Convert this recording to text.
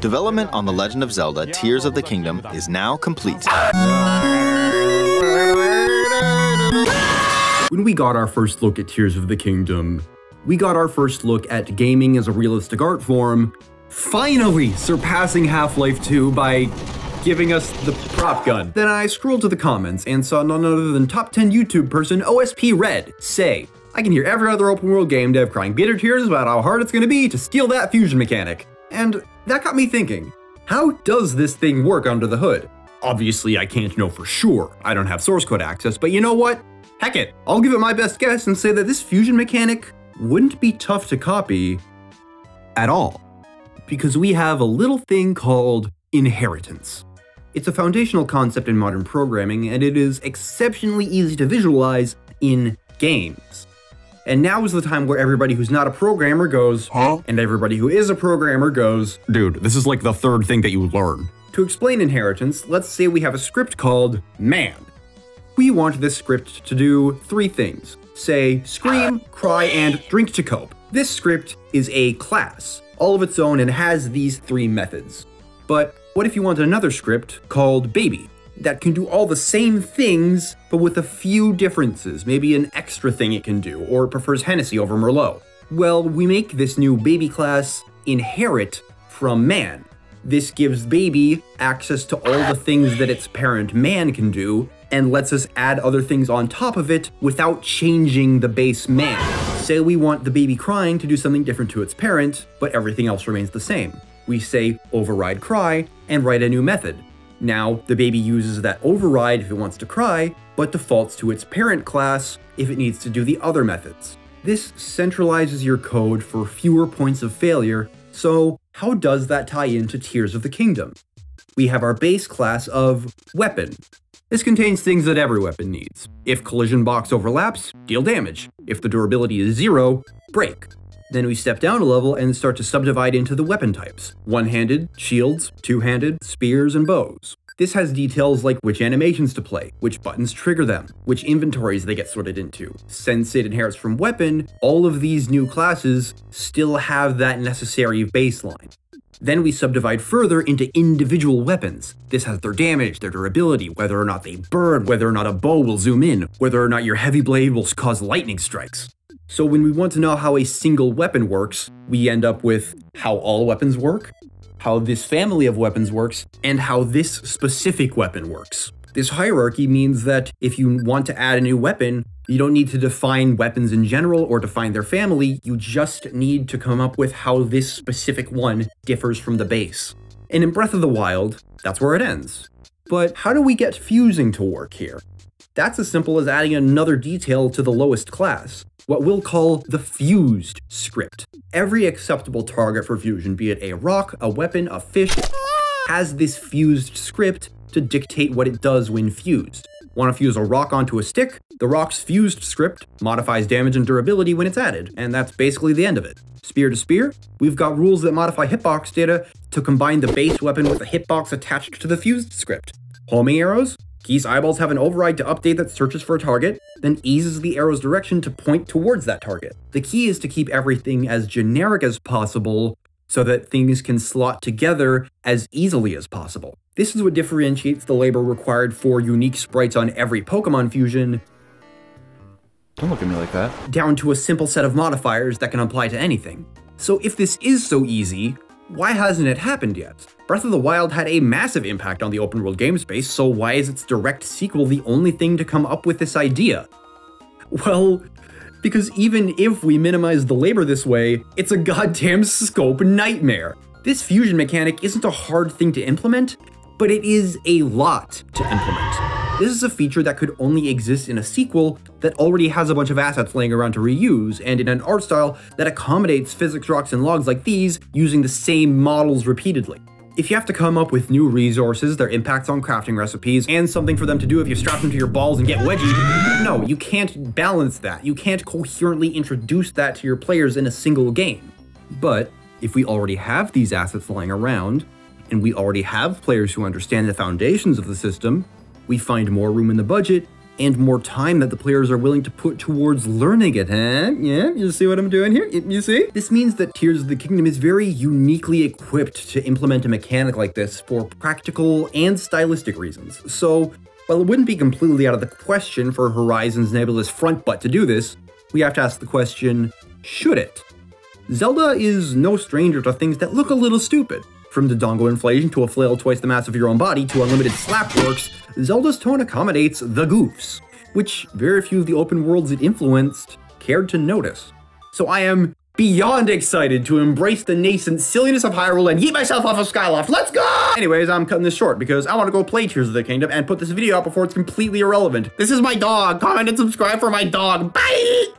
Development on The Legend of Zelda, Tears of the Kingdom is now complete. When we got our first look at Tears of the Kingdom, we got our first look at gaming as a realistic art form, finally surpassing Half-Life 2 by giving us the prop gun. Then I scrolled to the comments and saw none other than top 10 YouTube person OSP Red say, "I can hear every other open world game dev crying bitter tears about how hard it's gonna be to steal that fusion mechanic." And that got me thinking, how does this thing work under the hood? Obviously, I can't know for sure. I don't have source code access, but you know what? Heck it, I'll give it my best guess and say that this fusion mechanic wouldn't be tough to copy at all, because we have a little thing called inheritance. It's a foundational concept in modern programming, and it is exceptionally easy to visualize in games. And now is the time where everybody who's not a programmer goes, "Huh?" And everybody who is a programmer goes, "Dude, this is like the third thing that you learn." To explain inheritance, let's say we have a script called man. We want this script to do three things. Say, scream, cry, and drink to cope. This script is a class, all of its own, and has these three methods. But what if you want another script called baby that can do all the same things, but with a few differences, maybe an extra thing it can do, or it prefers Hennessy over Merlot? Well, we make this new baby class inherit from man. This gives baby access to all the things that its parent man can do, and lets us add other things on top of it without changing the base man. Say we want the baby crying to do something different to its parent, but everything else remains the same. We say override cry and write a new method. Now, the baby uses that override if it wants to cry, but defaults to its parent class if it needs to do the other methods. This centralizes your code for fewer points of failure. So how does that tie into Tears of the Kingdom? We have our base class of weapon. This contains things that every weapon needs. If collision box overlaps, deal damage. If the durability is 0, break. Then we step down a level and start to subdivide into the weapon types. One-handed, shields, two-handed, spears, and bows. This has details like which animations to play, which buttons trigger them, which inventories they get sorted into. Since it inherits from weapon, all of these new classes still have that necessary baseline. Then we subdivide further into individual weapons. This has their damage, their durability, whether or not they burn, whether or not a bow will zoom in, whether or not your heavy blade will cause lightning strikes. So when we want to know how a single weapon works, we end up with how all weapons work, how this family of weapons works, and how this specific weapon works. This hierarchy means that if you want to add a new weapon, you don't need to define weapons in general or define their family, you just need to come up with how this specific one differs from the base. And in Breath of the Wild, that's where it ends. But how do we get fusing to work here? That's as simple as adding another detail to the lowest class, what we'll call the fused script. Every acceptable target for fusion, be it a rock, a weapon, a fish, has this fused script to dictate what it does when fused. Want to fuse a rock onto a stick? The rock's fused script modifies damage and durability when it's added, and that's basically the end of it. Spear to spear, we've got rules that modify hitbox data to combine the base weapon with a hitbox attached to the fused script. Homing arrows, Geese eyeballs have an override to update that searches for a target, then eases the arrow's direction to point towards that target. The key is to keep everything as generic as possible, so that things can slot together as easily as possible. This is what differentiates the labor required for unique sprites on every Pokémon fusion. Don't look at me like that. Down to a simple set of modifiers that can apply to anything. So if this is so easy, why hasn't it happened yet? Breath of the Wild had a massive impact on the open world game space, so why is its direct sequel the only thing to come up with this idea? Well, because even if we minimize the labor this way, it's a goddamn scope nightmare. This fusion mechanic isn't a hard thing to implement, but it is a lot to implement. This is a feature that could only exist in a sequel that already has a bunch of assets laying around to reuse, and in an art style that accommodates physics rocks and logs like these using the same models repeatedly. If you have to come up with new resources, their impacts on crafting recipes, and something for them to do if you strap them to your balls and get wedgied, no, you can't balance that. You can't coherently introduce that to your players in a single game. But if we already have these assets lying around, and we already have players who understand the foundations of the system, we find more room in the budget and more time that the players are willing to put towards learning it, huh? Yeah, you see what I'm doing here? You see? This means that Tears of the Kingdom is very uniquely equipped to implement a mechanic like this for practical and stylistic reasons. So, while it wouldn't be completely out of the question for Horizon's nebulous front butt to do this, we have to ask the question, should it? Zelda is no stranger to things that look a little stupid. From Dodongo inflation to a flail twice the mass of your own body to unlimited slap works, Zelda's tone accommodates the goofs, which very few of the open worlds it influenced cared to notice. So I am beyond excited to embrace the nascent silliness of Hyrule and yeet myself off of Skyloft. Let's go! Anyways, I'm cutting this short because I want to go play Tears of the Kingdom and put this video out before it's completely irrelevant. This is my dog. Comment and subscribe for my dog. Bye!